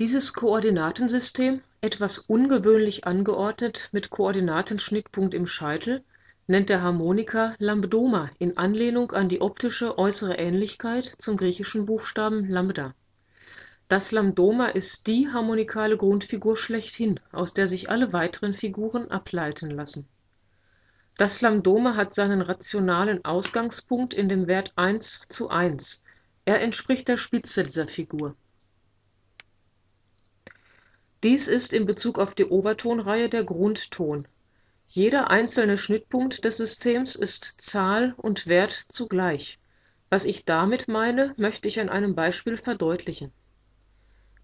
Dieses Koordinatensystem, etwas ungewöhnlich angeordnet mit Koordinatenschnittpunkt im Scheitel, nennt der Harmoniker Lambdoma in Anlehnung an die optische äußere Ähnlichkeit zum griechischen Buchstaben Lambda. Das Lambdoma ist die harmonikale Grundfigur schlechthin, aus der sich alle weiteren Figuren ableiten lassen. Das Lambdoma hat seinen rationalen Ausgangspunkt in dem Wert 1:1. Er entspricht der Spitze dieser Figur. Dies ist in Bezug auf die Obertonreihe der Grundton. Jeder einzelne Schnittpunkt des Systems ist Zahl und Wert zugleich. Was ich damit meine, möchte ich an einem Beispiel verdeutlichen.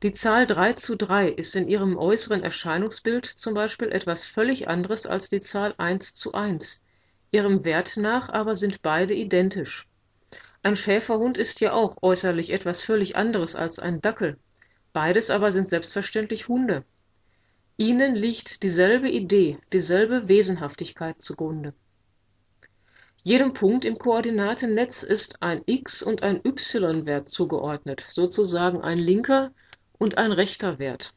Die Zahl 3:3 ist in ihrem äußeren Erscheinungsbild zum Beispiel etwas völlig anderes als die Zahl 1:1. Ihrem Wert nach aber sind beide identisch. Ein Schäferhund ist ja auch äußerlich etwas völlig anderes als ein Dackel. Beides aber sind selbstverständlich Hunde. Ihnen liegt dieselbe Idee, dieselbe Wesenhaftigkeit zugrunde. Jedem Punkt im Koordinatennetz ist ein x- und ein y-Wert zugeordnet, sozusagen ein linker und ein rechter Wert.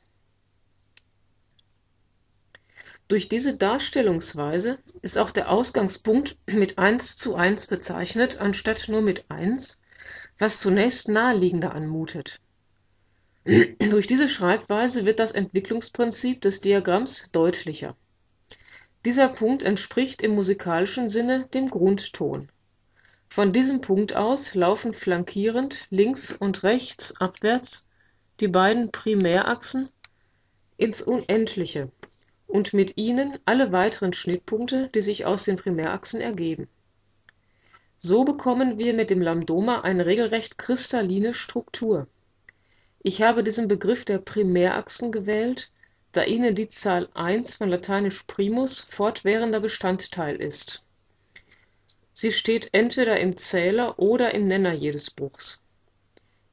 Durch diese Darstellungsweise ist auch der Ausgangspunkt mit 1:1 bezeichnet, anstatt nur mit 1, was zunächst naheliegender anmutet. Durch diese Schreibweise wird das Entwicklungsprinzip des Diagramms deutlicher. Dieser Punkt entspricht im musikalischen Sinne dem Grundton. Von diesem Punkt aus laufen flankierend links und rechts abwärts die beiden Primärachsen ins Unendliche und mit ihnen alle weiteren Schnittpunkte, die sich aus den Primärachsen ergeben. So bekommen wir mit dem Lambdoma eine regelrecht kristalline Struktur. Ich habe diesen Begriff der Primärachsen gewählt, da ihnen die Zahl 1 von lateinisch primus fortwährender Bestandteil ist. Sie steht entweder im Zähler oder im Nenner jedes Bruchs.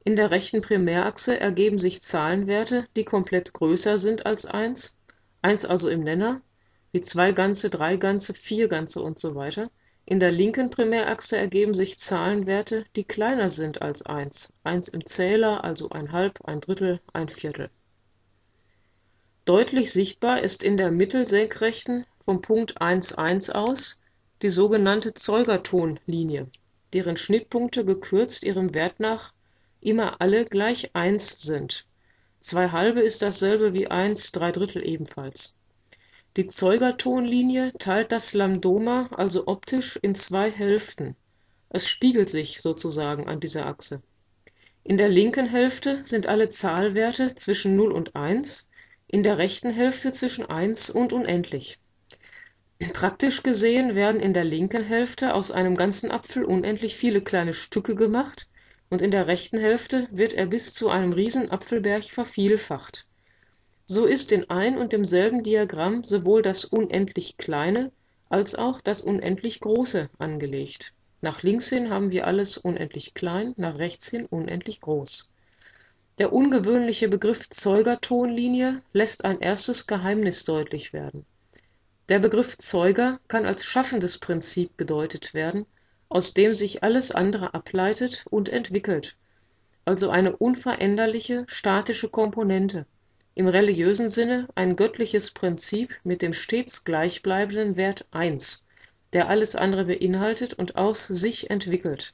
In der rechten Primärachse ergeben sich Zahlenwerte, die komplett größer sind als 1, 1 also im Nenner, wie 2 Ganze, 3 Ganze, 4 Ganze und so weiter. In der linken Primärachse ergeben sich Zahlenwerte, die kleiner sind als 1, 1 im Zähler, also 1/2, 1/3, 1/4. Deutlich sichtbar ist in der Mittelsenkrechten vom Punkt 1,1 aus die sogenannte Zeugertonlinie, deren Schnittpunkte gekürzt ihrem Wert nach immer alle gleich 1 sind. 2/2 ist dasselbe wie 1, 3/3 ebenfalls. Die Zeugertonlinie teilt das Lambdoma also optisch in zwei Hälften. Es spiegelt sich sozusagen an dieser Achse. In der linken Hälfte sind alle Zahlwerte zwischen 0 und 1, in der rechten Hälfte zwischen 1 und unendlich. Praktisch gesehen werden in der linken Hälfte aus einem ganzen Apfel unendlich viele kleine Stücke gemacht und in der rechten Hälfte wird er bis zu einem riesen Apfelberg vervielfacht. So ist in ein und demselben Diagramm sowohl das unendlich Kleine als auch das unendlich Große angelegt. Nach links hin haben wir alles unendlich klein, nach rechts hin unendlich groß. Der ungewöhnliche Begriff Zeugertonlinie lässt ein erstes Geheimnis deutlich werden. Der Begriff Zeuger kann als schaffendes Prinzip gedeutet werden, aus dem sich alles andere ableitet und entwickelt, also eine unveränderliche, statische Komponente. Im religiösen Sinne ein göttliches Prinzip mit dem stets gleichbleibenden Wert 1, der alles andere beinhaltet und aus sich entwickelt.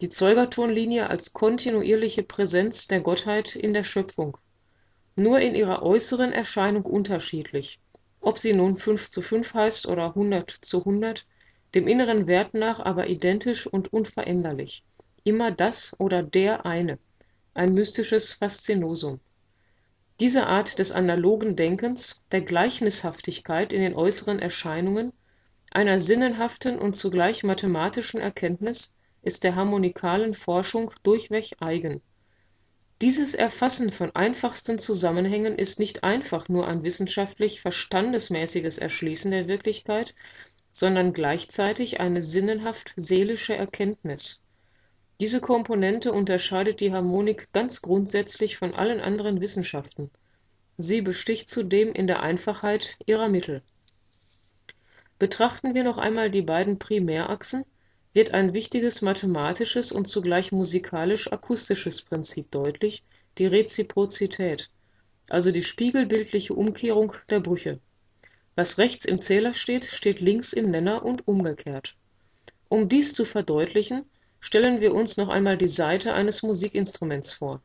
Die Zeugertonlinie als kontinuierliche Präsenz der Gottheit in der Schöpfung. Nur in ihrer äußeren Erscheinung unterschiedlich, ob sie nun 5:5 heißt oder 100:100, dem inneren Wert nach aber identisch und unveränderlich. Immer das oder der eine, ein mystisches Faszinosum. Diese Art des analogen Denkens, der Gleichnishaftigkeit in den äußeren Erscheinungen, einer sinnenhaften und zugleich mathematischen Erkenntnis, ist der harmonikalen Forschung durchweg eigen. Dieses Erfassen von einfachsten Zusammenhängen ist nicht einfach nur ein wissenschaftlich verstandesmäßiges Erschließen der Wirklichkeit, sondern gleichzeitig eine sinnenhaft-seelische Erkenntnis. Diese Komponente unterscheidet die Harmonik ganz grundsätzlich von allen anderen Wissenschaften. Sie besticht zudem in der Einfachheit ihrer Mittel. Betrachten wir noch einmal die beiden Primärachsen, wird ein wichtiges mathematisches und zugleich musikalisch-akustisches Prinzip deutlich, die Reziprozität, also die spiegelbildliche Umkehrung der Brüche. Was rechts im Zähler steht, steht links im Nenner und umgekehrt. Um dies zu verdeutlichen, stellen wir uns noch einmal die Saite eines Musikinstruments vor.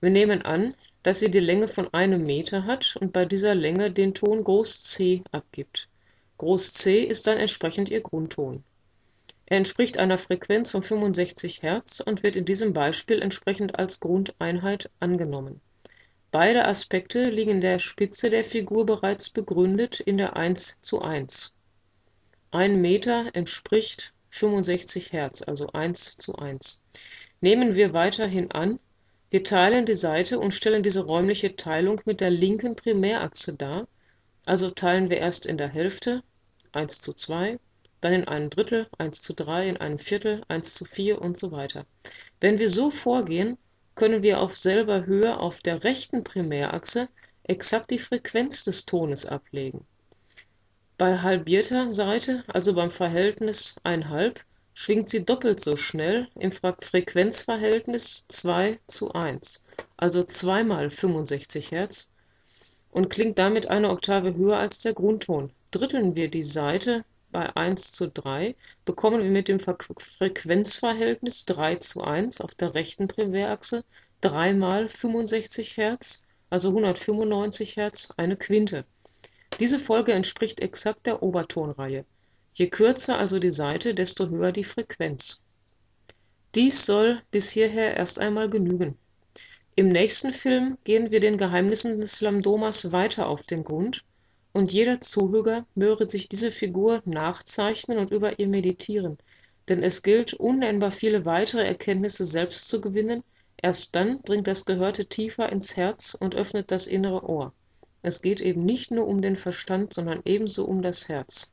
Wir nehmen an, dass sie die Länge von 1 Meter hat und bei dieser Länge den Ton Groß C abgibt. Groß C ist dann entsprechend ihr Grundton. Er entspricht einer Frequenz von 65 Hertz und wird in diesem Beispiel entsprechend als Grundeinheit angenommen. Beide Aspekte liegen der Spitze der Figur bereits begründet in der 1:1. 1 Meter entspricht 65 Hertz, also 1:1. Nehmen wir weiterhin an, wir teilen die Saite und stellen diese räumliche Teilung mit der linken Primärachse dar, also teilen wir erst in der Hälfte, 1:2, dann in 1/3, 1:3, in 1/4, 1:4 und so weiter. Wenn wir so vorgehen, können wir auf selber Höhe auf der rechten Primärachse exakt die Frequenz des Tones ablegen. Bei halbierter Saite, also beim Verhältnis 1/2, schwingt sie doppelt so schnell im Frequenzverhältnis 2:1, also 2 mal 65 Hertz und klingt damit eine Oktave höher als der Grundton. Dritteln wir die Saite bei 1:3, bekommen wir mit dem Frequenzverhältnis 3:1 auf der rechten Primärachse 3 mal 65 Hertz, also 195 Hertz, eine Quinte. Diese Folge entspricht exakt der Obertonreihe. Je kürzer also die Saite, desto höher die Frequenz. Dies soll bis hierher erst einmal genügen. Im nächsten Film gehen wir den Geheimnissen des Lambdomas weiter auf den Grund und jeder Zuhörer möge sich diese Figur nachzeichnen und über ihr meditieren, denn es gilt, unnennbar viele weitere Erkenntnisse selbst zu gewinnen. Erst dann dringt das Gehörte tiefer ins Herz und öffnet das innere Ohr. Es geht eben nicht nur um den Verstand, sondern ebenso um das Herz.